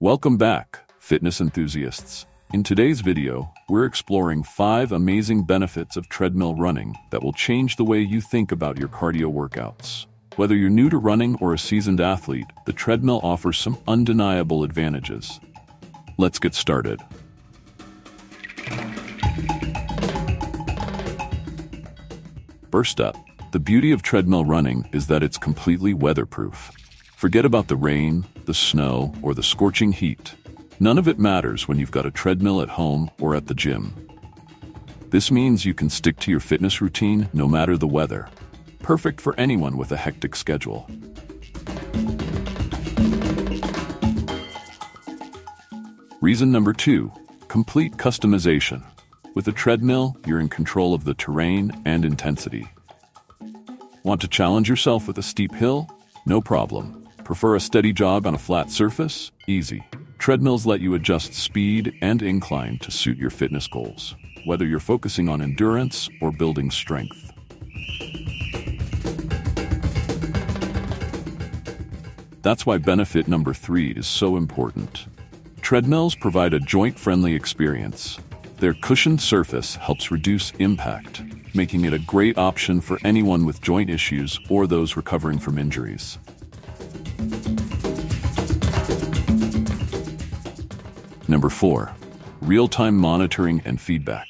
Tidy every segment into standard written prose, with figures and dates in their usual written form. Welcome back, fitness enthusiasts. In today's video, we're exploring 5 amazing benefits of treadmill running that will change the way you think about your cardio workouts. Whether you're new to running or a seasoned athlete, the treadmill offers some undeniable advantages. Let's get started. First up, the beauty of treadmill running is that it's completely weatherproof. Forget about the rain, the snow, or the scorching heat. None of it matters when you've got a treadmill at home or at the gym. This means you can stick to your fitness routine no matter the weather. Perfect for anyone with a hectic schedule. Reason number 2, complete customization. With a treadmill, you're in control of the terrain and intensity. Want to challenge yourself with a steep hill? No problem. Prefer a steady jog on a flat surface? Easy. Treadmills let you adjust speed and incline to suit your fitness goals, whether you're focusing on endurance or building strength. That's why benefit number 3 is so important. Treadmills provide a joint-friendly experience. Their cushioned surface helps reduce impact, making it a great option for anyone with joint issues or those recovering from injuries. Number 4, real-time monitoring and feedback.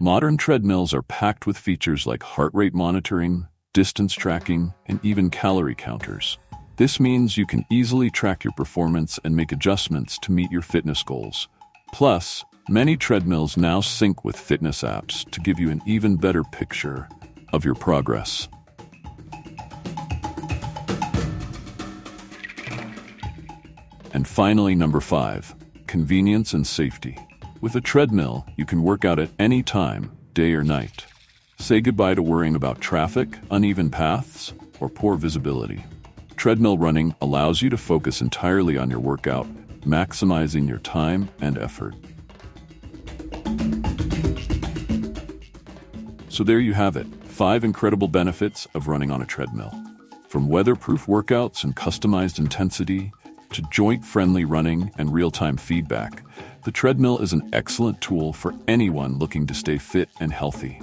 Modern treadmills are packed with features like heart rate monitoring, distance tracking, and even calorie counters. This means you can easily track your performance and make adjustments to meet your fitness goals. Plus, many treadmills now sync with fitness apps to give you an even better picture of your progress. And finally, number 5, convenience and safety. With a treadmill, you can work out at any time, day or night. Say goodbye to worrying about traffic, uneven paths, or poor visibility. Treadmill running allows you to focus entirely on your workout, maximizing your time and effort. So there you have it, 5 incredible benefits of running on a treadmill. From weatherproof workouts and customized intensity, to joint-friendly running and real-time feedback, the treadmill is an excellent tool for anyone looking to stay fit and healthy.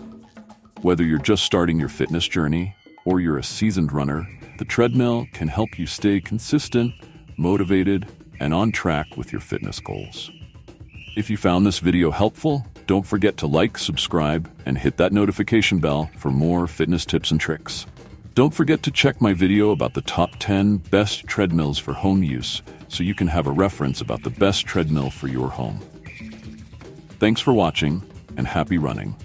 Whether you're just starting your fitness journey or you're a seasoned runner, the treadmill can help you stay consistent, motivated, and on track with your fitness goals. If you found this video helpful, don't forget to like, subscribe, and hit that notification bell for more fitness tips and tricks. Don't forget to check my video about the top 10 best treadmills for home use, so you can have a reference about the best treadmill for your home. Thanks for watching, and happy running.